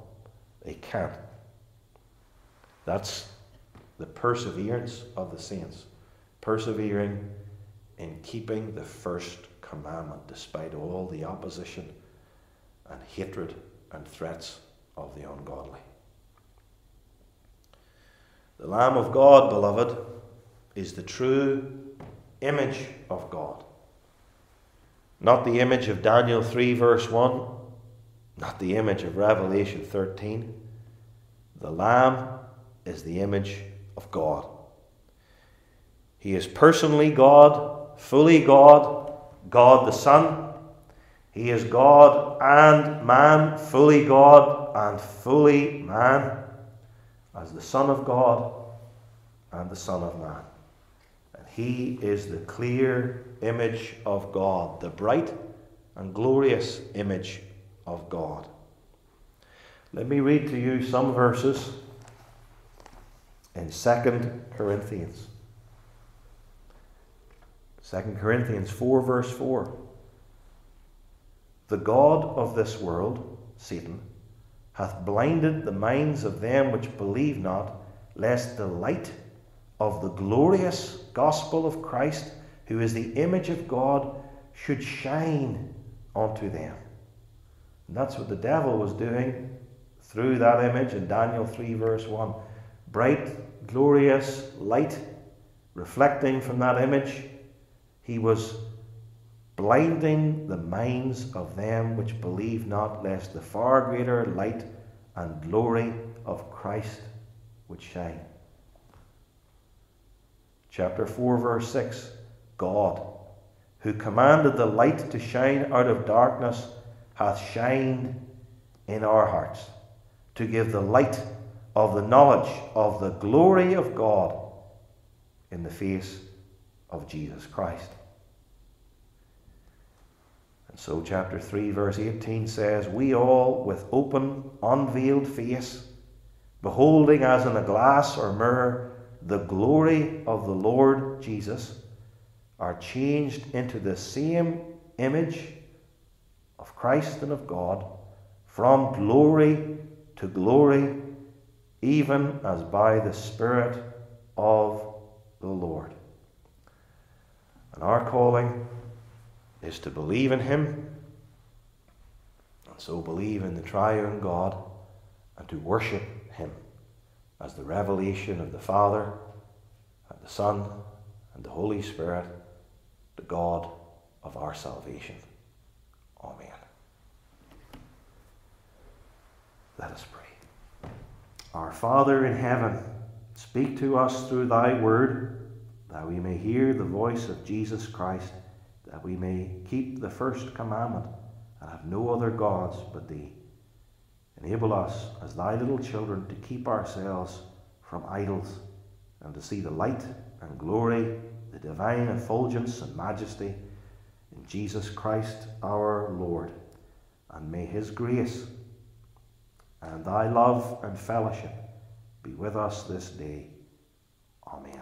They can't. That's the perseverance of the saints. Persevering in keeping the first commandment despite all the opposition and hatred and threats of the ungodly. The Lamb of God, beloved, is the true image of God. Not the image of Daniel three verse one, not the image of Revelation thirteen. The Lamb is the image of God. He is personally God, fully God, God the Son. He is God and man, fully God and fully man, as the Son of God and the Son of Man. And he is the clear image of God, the bright and glorious image of God. Let me read to you some verses in Second Corinthians. Second Corinthians four verse four. The God of this world, Satan, hath blinded the minds of them which believe not, lest the light of the glorious gospel of Christ, who is the image of God, should shine unto them. And that's what the devil was doing through that image in Daniel three verse one. Bright, glorious light reflecting from that image. He was blinding the minds of them which believe not, lest the far greater light and glory of Christ would shine. Chapter four verse six. God, who commanded the light to shine out of darkness, hath shined in our hearts, to give the light of the knowledge of the glory of God in the face of Jesus Christ. And so chapter three verse eighteen says, we all with open unveiled face, beholding as in a glass or mirror the glory of the Lord Jesus, are changed into the same image of Christ and of God, from glory to glory, even as by the Spirit of the Lord. And our calling is to believe in him, and so believe in the triune God, and to worship him as the revelation of the Father and the Son and the Holy Spirit, the God of our salvation. Amen. Let us pray. Our Father in heaven, speak to us through thy word, that we may hear the voice of Jesus Christ, that we may keep the first commandment and have no other gods but thee. Enable us as thy little children to keep ourselves from idols and to see the light and glory, the divine effulgence and majesty in Jesus Christ our Lord. And may his grace and thy love and fellowship be with us this day. Amen.